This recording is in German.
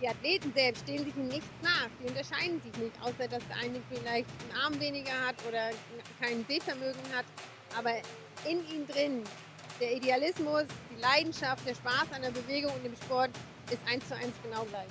Die Athleten selbst stehen sich in nichts nach, die unterscheiden sich nicht, außer dass der eine vielleicht einen Arm weniger hat oder kein Sehvermögen hat. Aber in ihm drin, der Idealismus, die Leidenschaft, der Spaß an der Bewegung und dem Sport ist 1:1 genau gleich.